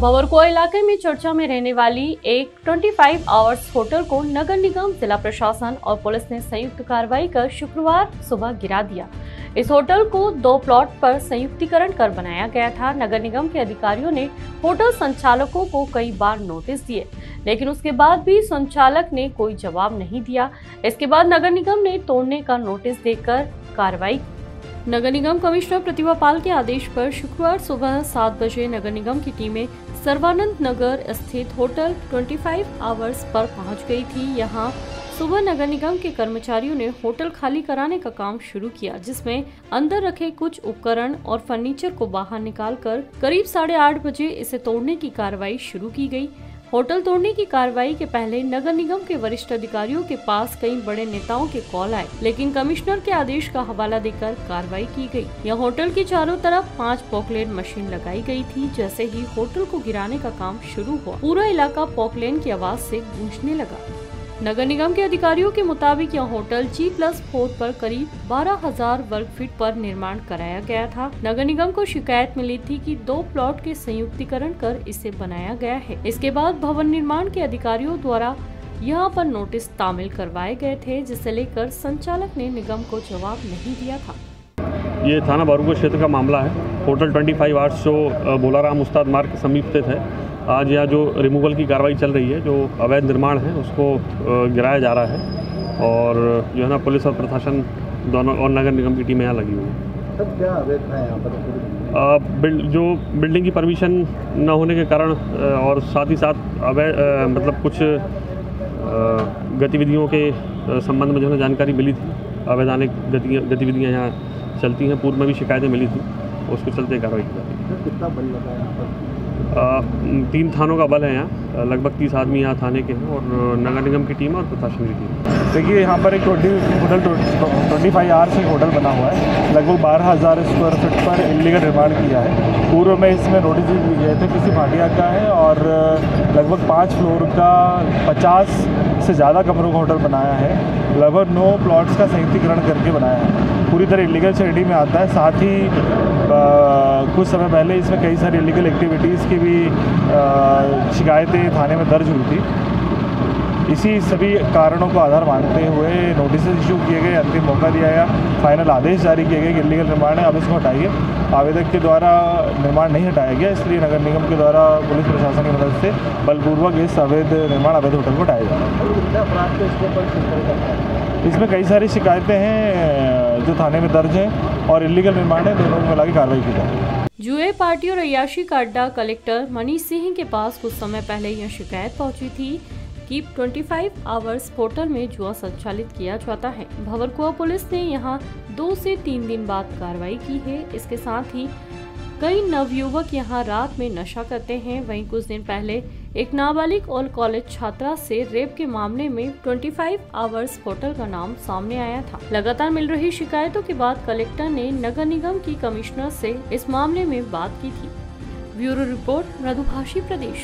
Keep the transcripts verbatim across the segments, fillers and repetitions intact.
भंवरकुआ इलाके में चर्चा में रहने वाली एक पच्चीस आवर्स होटल को नगर निगम, जिला प्रशासन और पुलिस ने संयुक्त कार्रवाई कर शुक्रवार सुबह गिरा दिया। इस होटल को दो प्लॉट पर संयुक्तिकरण कर बनाया गया था। नगर निगम के अधिकारियों ने होटल संचालकों को कई बार नोटिस दिए, लेकिन उसके बाद भी संचालक ने कोई जवाब नहीं दिया। इसके बाद नगर निगम ने तोड़ने का नोटिस देकर कार्रवाई की। नगर निगम कमिश्नर प्रतिभा पाल के आदेश पर शुक्रवार सुबह सात बजे नगर निगम की टीमें सर्वानंद नगर स्थित होटल पच्चीस आवर्स पर पहुंच गई थी। यहां सुबह नगर निगम के कर्मचारियों ने होटल खाली कराने का काम शुरू किया, जिसमें अंदर रखे कुछ उपकरण और फर्नीचर को बाहर निकालकर करीब साढ़े आठ बजे इसे तोड़ने की कार्रवाई शुरू की गई। होटल तोड़ने की कार्रवाई के पहले नगर निगम के वरिष्ठ अधिकारियों के पास कई बड़े नेताओं के कॉल आए, लेकिन कमिश्नर के आदेश का हवाला देकर कार्रवाई की गई। यह होटल के चारों तरफ पांच पॉकलेन मशीन लगाई गई थी। जैसे ही होटल को गिराने का काम शुरू हुआ, पूरा इलाका पॉकलेन की आवाज से गूंजने लगा। नगर निगम के अधिकारियों के मुताबिक यह होटल जी प्लस फोर पर करीब बारह हज़ार वर्ग फीट पर निर्माण कराया गया था। नगर निगम को शिकायत मिली थी कि दो प्लॉट के संयुक्तिकरण कर इसे बनाया गया है। इसके बाद भवन निर्माण के अधिकारियों द्वारा यहां पर नोटिस तामील करवाए गए थे, जिसे लेकर संचालक ने निगम को जवाब नहीं दिया था। ये थाना बारूका क्षेत्र का मामला है। होटल पच्चीस आवर्स जो बोलाराम उस्ताद मार्ग के समीप थे, आज यहाँ जो रिमूवल की कार्रवाई चल रही है, जो अवैध निर्माण है उसको गिराया जा रहा है, और जो है ना पुलिस और प्रशासन दोनों और नगर निगम की टीमें यहाँ लगी हुई हैं। सब क्या अवैध है यहाँ पर? बिल्ड जो बिल्डिंग की परमिशन न होने के कारण और साथ ही साथ अवैध मतलब कुछ गतिविधियों के संबंध में जो है जानकारी मिली थी। अवैधानिक गतिविधियाँ यहाँ चलती हैं, पूर्व में भी शिकायतें मिली थी, उसके चलते कार्रवाई की जाती है। कितना बल लगा है यहाँ पर? आ, तीन थानों का बल है यहाँ, लगभग तीस आदमी यहाँ थाने के हैं, और नगर निगम की टीम और प्रशासन की टीम। देखिए यहाँ पर एक होटल पच्चीस आवर्स में होटल बना हुआ है, लगभग बारह हज़ार स्क्वायर फीट पर इल्लीगल निर्माण किया है। पूर्व में इसमें नोटिस दिए गए थे, किसी भाटिया का है, और लगभग पाँच फ्लोर का पचास से ज़्यादा कमरों का होटल बनाया है। लगभग नौ प्लॉट्स का संयुक्तिकरण करके बनाया है, पूरी तरह इल्लीगल श्रेणी में आता है। साथ ही कुछ समय पहले इसमें कई सारी इलीगल एक्टिविटीज़ की भी शिकायतें थाने में दर्ज हुई थी। इसी सभी कारणों को आधार मानते हुए नोटिस इशू किए गए, अंतिम मौका दिया गया, फाइनल आदेश जारी किए गए कि इलीगल निर्माण है, अब इसको हटाइए। आवेदक के द्वारा निर्माण नहीं हटाया गया, इसलिए नगर निगम के द्वारा पुलिस प्रशासन की मदद से बलपूर्वक इस अवैध निर्माण अवैध होटल को हटाया जाए। इसमें कई सारी शिकायतें हैं जो थाने में दर्ज हैं और इलीगल निर्माण है, दोनों मिला के कार्रवाई की जाए। जुए, पार्टी और अयाशी का अड्डा कलेक्टर मनीष सिंह के पास कुछ समय पहले यह शिकायत पहुंची थी कि पच्चीस आवर्स होटल में जुआ संचालित किया जाता है। भंवरकुआ पुलिस ने यहां दो से तीन दिन बाद कार्रवाई की है। इसके साथ ही कई नवयुवक यहां रात में नशा करते हैं। वहीं कुछ दिन पहले एक नाबालिग और कॉलेज छात्रा से रेप के मामले में पच्चीस आवर्स होटल का नाम सामने आया था। लगातार मिल रही शिकायतों के बाद कलेक्टर ने नगर निगम की कमिश्नर से इस मामले में बात की थी। Bureau report, Madhubhashi Pradesh.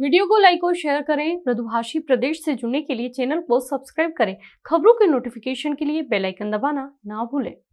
Video को लाइक और शेयर करें। मधुभाषी प्रदेश से जुड़ने के लिए चैनल को सब्सक्राइब करें। खबरों के नोटिफिकेशन के लिए बेल आइकन दबाना ना भूलें।